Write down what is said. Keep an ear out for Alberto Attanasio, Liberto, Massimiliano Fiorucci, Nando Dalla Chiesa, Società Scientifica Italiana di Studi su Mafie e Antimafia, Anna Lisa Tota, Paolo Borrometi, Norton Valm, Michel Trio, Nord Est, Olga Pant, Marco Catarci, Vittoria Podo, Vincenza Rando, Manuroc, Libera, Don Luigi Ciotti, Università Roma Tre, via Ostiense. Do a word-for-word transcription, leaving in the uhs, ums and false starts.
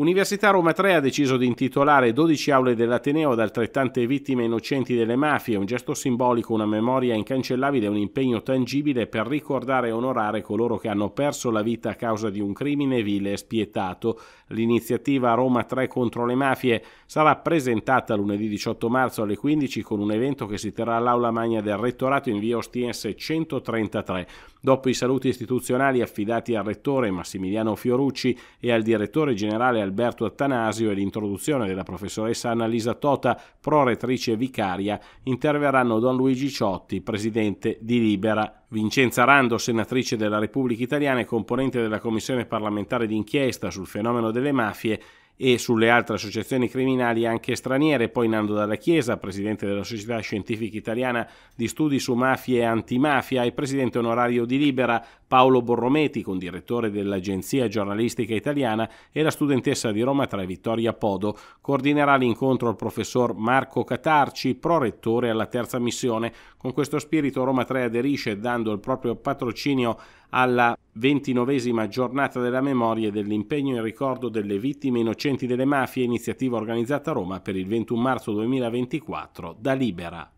Università Roma Tre ha deciso di intitolare dodici aule dell'Ateneo ad altrettante vittime innocenti delle mafie, un gesto simbolico, una memoria incancellabile, un impegno tangibile per ricordare e onorare coloro che hanno perso la vita a causa di un crimine vile e spietato. L'iniziativa Roma Tre contro le mafie sarà presentata lunedì diciotto marzo alle quindici con un evento che si terrà all'Aula Magna del Rettorato in via Ostiense centotrentatré. Dopo i saluti istituzionali affidati al Rettore Massimiliano Fiorucci e al Direttore Generale Alberto Attanasio e l'introduzione della professoressa Anna Lisa Tota, prorettrice vicaria, interverranno Don Luigi Ciotti, presidente di Libera, Vincenza Rando, senatrice della Repubblica Italiana e componente della Commissione parlamentare d'inchiesta sul fenomeno delle mafie e sulle altre associazioni criminali anche straniere, poi Nando Dalla Chiesa, presidente della Società Scientifica Italiana di Studi su Mafie e Antimafia e presidente onorario di Libera, Paolo Borrometi, condirettore dell'Agenzia Giornalistica Italiana, e la studentessa di Roma Tre, Vittoria Podo. Coordinerà l'incontro il professor Marco Catarci, prorettore alla terza missione. Con questo spirito Roma Tre aderisce dando il proprio patrocinio alla ventinovesima giornata della memoria e dell'impegno in ricordo delle vittime innocenti delle mafie, iniziativa organizzata a Roma per il ventuno marzo duemilaventiquattro da Libera.